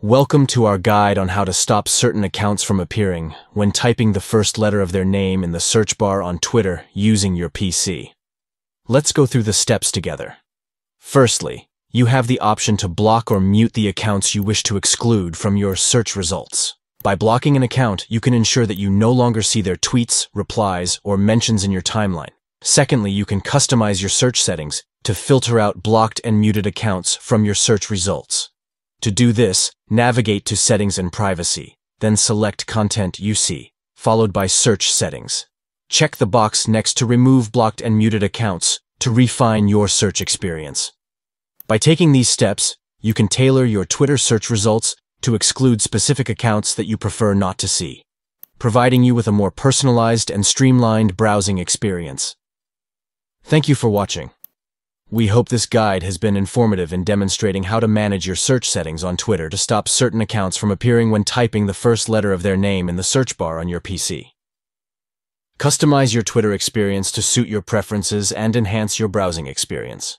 Welcome to our guide on how to stop certain accounts from appearing when typing the first letter of their name in the search bar on Twitter using your PC. Let's go through the steps together. Firstly, you have the option to block or mute the accounts you wish to exclude from your search results. By blocking an account, you can ensure that you no longer see their tweets, replies, or mentions in your timeline. Secondly, you can customize your search settings to filter out blocked and muted accounts from your search results. To do this, navigate to Settings and Privacy, then select Content UC, followed by Search Settings. Check the box next to Remove Blocked and Muted Accounts to refine your search experience. By taking these steps, you can tailor your Twitter search results to exclude specific accounts that you prefer not to see, providing you with a more personalized and streamlined browsing experience. Thank you for watching. We hope this guide has been informative in demonstrating how to manage your search settings on Twitter to stop certain accounts from appearing when typing the first letter of their name in the search bar on your PC. Customize your Twitter experience to suit your preferences and enhance your browsing experience.